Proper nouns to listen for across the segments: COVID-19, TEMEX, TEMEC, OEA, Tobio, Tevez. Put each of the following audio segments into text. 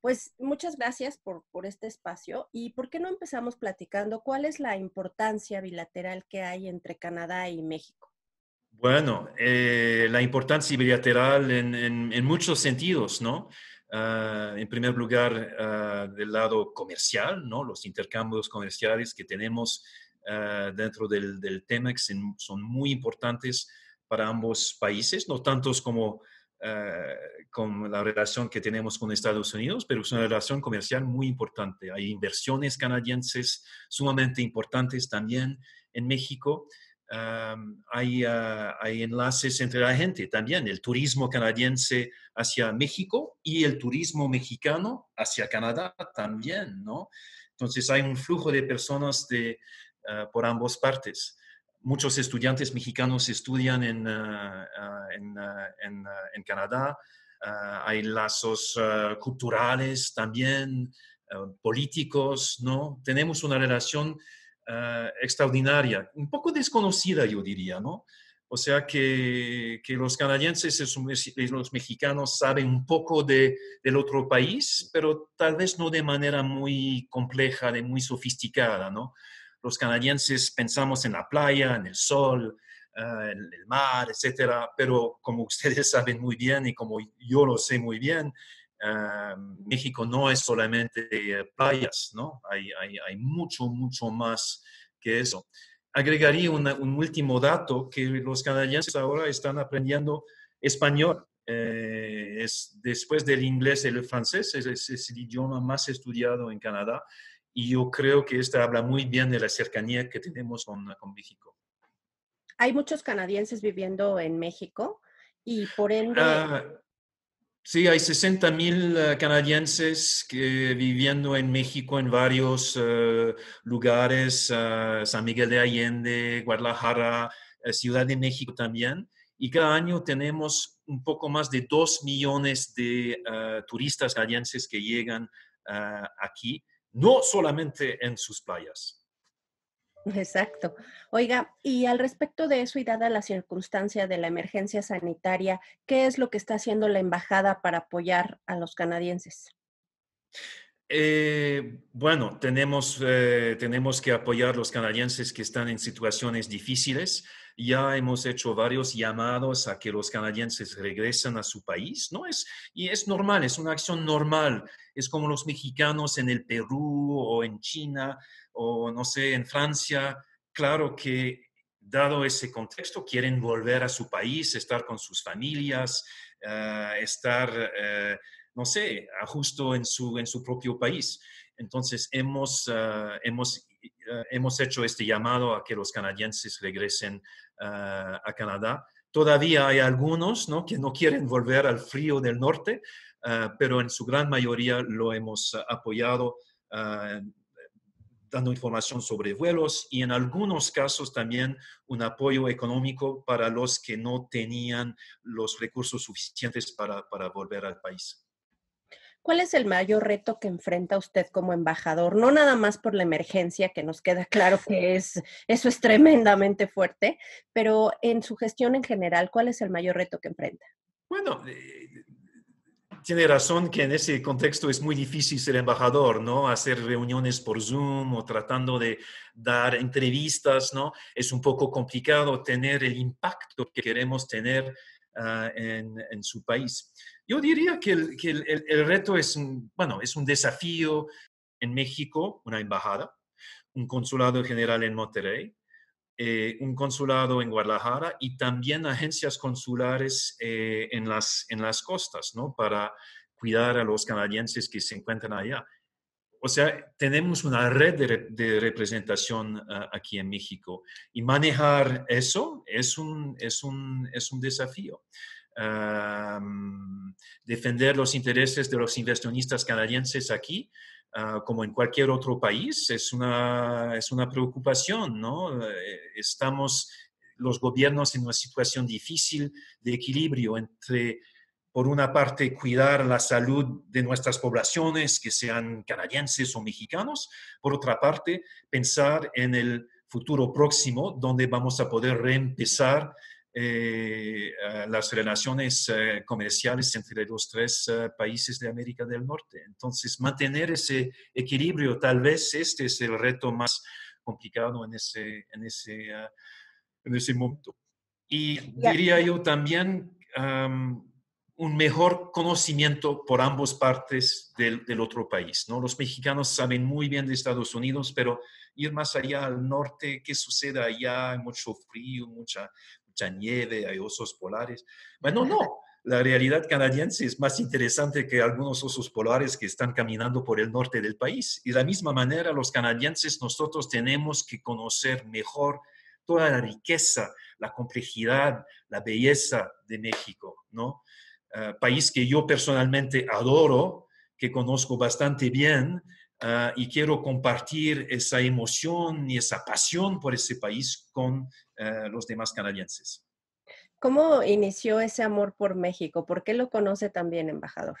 Pues muchas gracias por este espacio. ¿Y por qué no empezamos platicando cuál es la importancia bilateral que hay entre Canadá y México? Bueno, la importancia bilateral en muchos sentidos, ¿no? En primer lugar, del lado comercial, ¿no? Los intercambios comerciales que tenemos dentro del TEMEX son muy importantes para ambos países, no tantos como con la relación que tenemos con Estados Unidos, pero es una relación comercial muy importante. Hay inversiones canadienses sumamente importantes también en México. Hay enlaces entre la gente también, el turismo canadiense hacia México y el turismo mexicano hacia Canadá también, ¿no? Entonces hay un flujo de personas por ambas partes. Muchos estudiantes mexicanos estudian en Canadá. Hay lazos culturales también, políticos, ¿no? Tenemos una relación extraordinaria, un poco desconocida, yo diría, ¿no? O sea que los canadienses y los mexicanos saben un poco del otro país, pero tal vez no de manera muy compleja, muy sofisticada, ¿no? Los canadienses pensamos en la playa, en el sol, en el mar, etcétera, pero como ustedes saben muy bien y como yo lo sé muy bien, México no es solamente playas, ¿no? Hay mucho más que eso. Agregaría un último dato, que los canadienses ahora están aprendiendo español. Después del inglés y el francés, es el idioma más estudiado en Canadá. Y yo creo que esto habla muy bien de la cercanía que tenemos con México. Hay muchos canadienses viviendo en México y por ende... sí, hay 60,000 canadienses viviendo en México en varios lugares, San Miguel de Allende, Guadalajara, Ciudad de México también. Y cada año tenemos un poco más de 2 millones de turistas canadienses que llegan aquí. No solamente en sus playas. Exacto. Oiga, y al respecto de eso y dada la circunstancia de la emergencia sanitaria, ¿qué es lo que está haciendo la embajada para apoyar a los canadienses? Bueno, tenemos que apoyar a los canadienses que están en situaciones difíciles. Ya hemos hecho varios llamados a que los canadienses regresen a su país, ¿no? Y es normal, es una acción normal. Es como los mexicanos en el Perú o en China o, no sé, en Francia. Claro que, dado ese contexto, quieren volver a su país, estar con sus familias, no sé, justo en su propio país. Entonces, hemos hecho este llamado a que los canadienses regresen a Canadá. Todavía hay algunos, ¿no?, que no quieren volver al frío del norte, pero en su gran mayoría lo hemos apoyado, dando información sobre vuelos y en algunos casos también un apoyo económico para los que no tenían los recursos suficientes para volver al país. ¿Cuál es el mayor reto que enfrenta usted como embajador? No nada más por la emergencia, que nos queda claro que eso es tremendamente fuerte, pero en su gestión en general, ¿cuál es el mayor reto que enfrenta? Bueno, tiene razón que en ese contexto es muy difícil ser embajador, ¿no? Hacer reuniones por Zoom o tratando de dar entrevistas, ¿no? Es un poco complicado tener el impacto que queremos tener en su país. Yo diría que el reto es un desafío en México, una embajada, un consulado general en Monterrey, un consulado en Guadalajara y también agencias consulares en las costas, ¿no? Para cuidar a los canadienses que se encuentran allá. O sea, tenemos una red de representación aquí en México y manejar eso es un desafío. Defender los intereses de los inversionistas canadienses aquí, como en cualquier otro país, es una preocupación, ¿no? Estamos los gobiernos en una situación difícil de equilibrio entre, por una parte, cuidar la salud de nuestras poblaciones, que sean canadienses o mexicanos. Por otra parte, pensar en el futuro próximo, donde vamos a poder reempezar las relaciones comerciales entre los tres países de América del Norte. Entonces, mantener ese equilibrio, tal vez este es el reto más complicado en ese momento. Y diría yo también un mejor conocimiento por ambas partes del otro país, ¿no? Los mexicanos saben muy bien de Estados Unidos, pero ir más allá al norte, ¿qué sucede allá? Hay mucho frío, mucha nieve, hay osos polares. Bueno, no, la realidad canadiense es más interesante que algunos osos polares que están caminando por el norte del país. Y de la misma manera, los canadienses, nosotros tenemos que conocer mejor toda la riqueza, la complejidad, la belleza de México, ¿no? País que yo personalmente adoro, que conozco bastante bien y quiero compartir esa emoción y esa pasión por ese país con los demás canadienses. ¿Cómo inició ese amor por México? ¿Por qué lo conoce también, embajador?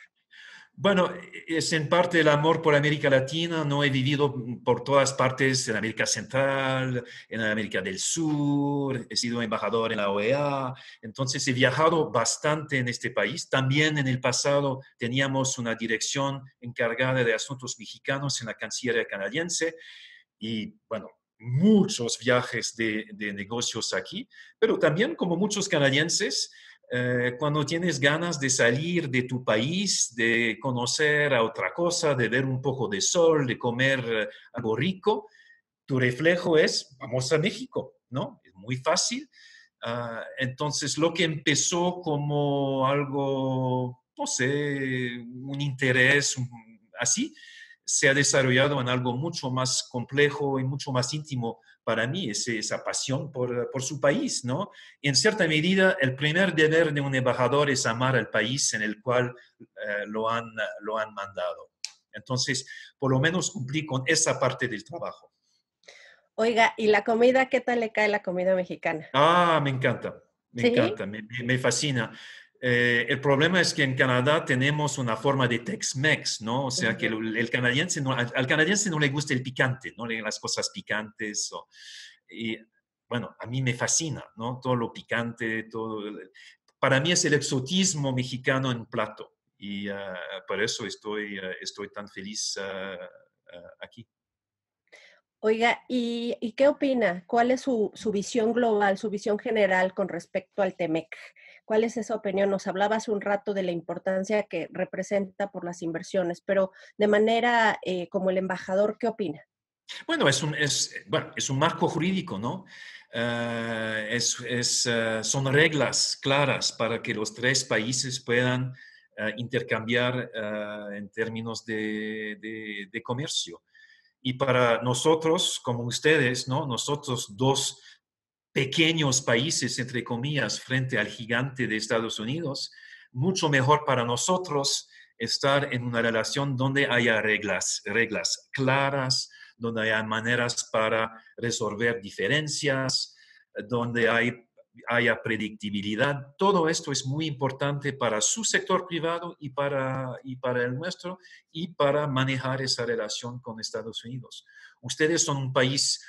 Bueno, es en parte el amor por América Latina. No he vivido por todas partes, en América Central, en América del Sur, he sido embajador en la OEA, entonces he viajado bastante en este país. También en el pasado teníamos una dirección encargada de asuntos mexicanos en la Cancillería canadiense y, bueno, muchos viajes de negocios aquí, pero también como muchos canadienses, cuando tienes ganas de salir de tu país, de conocer a otra cosa, de ver un poco de sol, de comer algo rico, tu reflejo es, vamos a México, ¿no? Es muy fácil. Entonces, lo que empezó como algo, no sé, un interés así, se ha desarrollado en algo mucho más complejo y mucho más íntimo para mí, esa pasión por su país, ¿no? En cierta medida, el primer deber de un embajador es amar al país en el cual lo han mandado. Entonces, por lo menos cumplí con esa parte del trabajo. Oiga, ¿y la comida? ¿Qué tal le cae la comida mexicana? Ah, me encanta, me fascina. El problema es que en Canadá tenemos una forma de Tex-Mex, ¿no? O sea, que el canadiense no, al canadiense no le gusta el picante, ¿no? Las cosas picantes. Y, bueno, a mí me fascina, ¿no? Todo lo picante, todo. Para mí es el exotismo mexicano en plato. Y por eso estoy tan feliz aquí. Oiga, ¿y qué opina? ¿Cuál es su visión global, su visión general con respecto al TEMEC? ¿Cuál es esa opinión? Nos hablaba hace un rato de la importancia que representa por las inversiones, pero de manera como el embajador, ¿qué opina? Bueno, es un marco jurídico, ¿no? Son reglas claras para que los tres países puedan intercambiar en términos de comercio. Y para nosotros, como ustedes, ¿no? Nosotros dos pequeños países, entre comillas, frente al gigante de Estados Unidos, mucho mejor para nosotros estar en una relación donde haya reglas claras, donde haya maneras para resolver diferencias, donde haya predictibilidad. Todo esto es muy importante para su sector privado y para el nuestro y para manejar esa relación con Estados Unidos. Ustedes son un país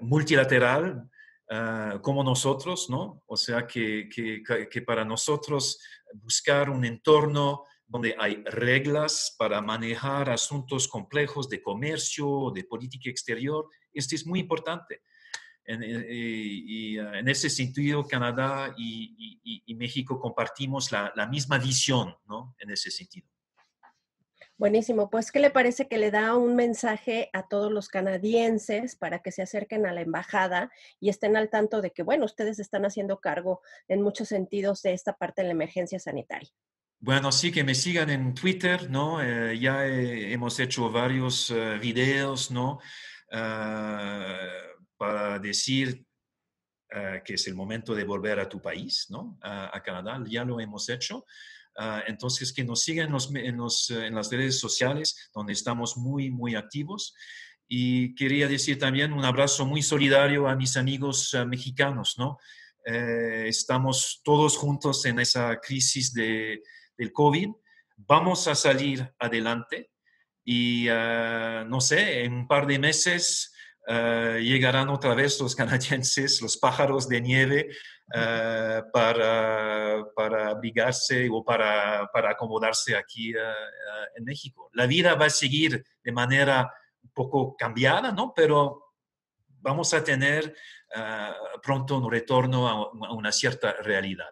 multilateral, como nosotros, ¿no? O sea, que para nosotros buscar un entorno donde hay reglas para manejar asuntos complejos de comercio, de política exterior, esto es muy importante. En ese sentido, Canadá y México compartimos la misma visión, ¿no? En ese sentido. Buenísimo. Pues, ¿qué le parece que le da un mensaje a todos los canadienses para que se acerquen a la embajada y estén al tanto de que, bueno, ustedes están haciendo cargo en muchos sentidos de esta parte de la emergencia sanitaria? Bueno, sí, que me sigan en Twitter, ¿no? Ya hemos hecho varios videos, ¿no? Para decir que es el momento de volver a tu país, ¿no? A Canadá, ya lo hemos hecho. Entonces, que nos sigan en las redes sociales, donde estamos muy, muy activos. Y quería decir también un abrazo muy solidario a mis amigos mexicanos, ¿no? Estamos todos juntos en esa crisis del COVID. Vamos a salir adelante y, no sé, en un par de meses llegarán otra vez los canadienses, los pájaros de nieve, para abrigarse o para acomodarse aquí en México. La vida va a seguir de manera un poco cambiada, ¿no? Pero vamos a tener pronto un retorno a una cierta realidad.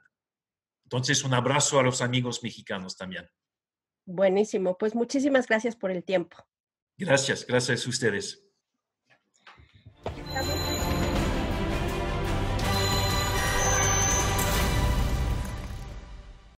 Entonces, un abrazo a los amigos mexicanos también. Buenísimo. Pues muchísimas gracias por el tiempo. Gracias a ustedes.